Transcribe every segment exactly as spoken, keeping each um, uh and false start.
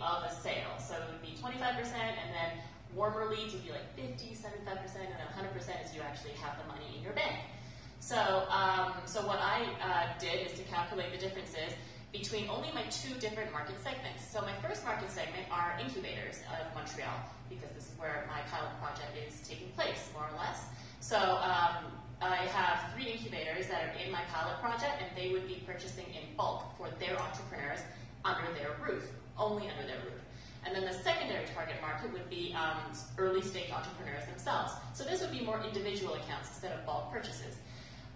rate of a sale. So it would be twenty-five percent, and then warmer leads would be like fifty, seventy-five percent, and then one hundred percent is you actually have the money in your bank. So, um, so what I uh, did is to calculate the differences between only my two different market segments. So my first market segment are incubators out of Montreal, because this is where my pilot project is taking place, more or less. So um, I have three incubators that are in my pilot project, and they would be purchasing in bulk for their entrepreneurs under their roof, only under their roof. And then the secondary target market would be um, early stage entrepreneurs themselves. So this would be more individual accounts instead of bulk purchases.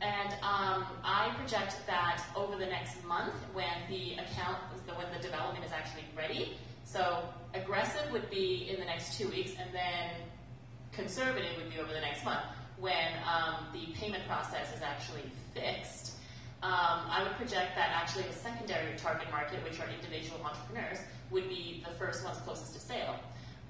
And um, I project that over the next month, when the account, when the development is actually ready, so aggressive would be in the next two weeks, and then conservative would be over the next month, when um, the payment process is actually fixed. Um, I would project that actually the secondary target market, which are individual entrepreneurs, would be the first ones closest to sale.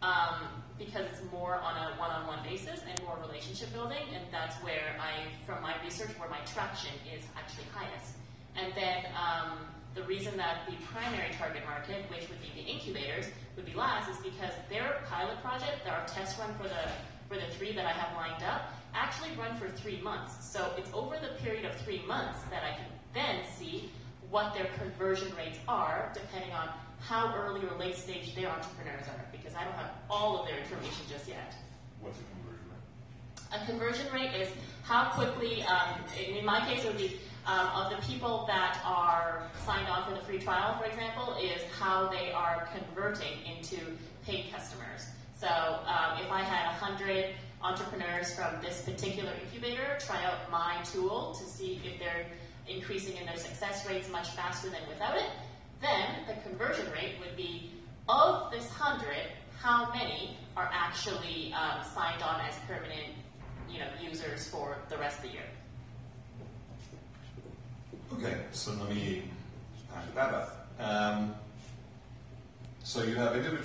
Um, because it's more on a one-on-one basis and more relationship building, and that's where I, from my research, where my traction is actually highest. And then um, the reason that the primary target market, which would be the incubators, would be last is because their pilot project, their test run for the, for the three that I have lined up, actually run for three months. So it's over the period of three months that I can then see what their conversion rates are, depending on how early or late stage their entrepreneurs are, because I don't have all of their information just yet. What's a conversion rate? A conversion rate is how quickly, um, in my case, it would be um, of the people that are signed on for the free trial, for example, is how they are converting into paid customers. So um, if I had one hundred entrepreneurs from this particular incubator try out my tool to see if they're increasing in their success rates much faster than without it, then the conversion rate would be, of this hundred, how many are actually um, signed on as permanent, you know, users for the rest of the year. Okay, so let me add that up. Um, so you have individual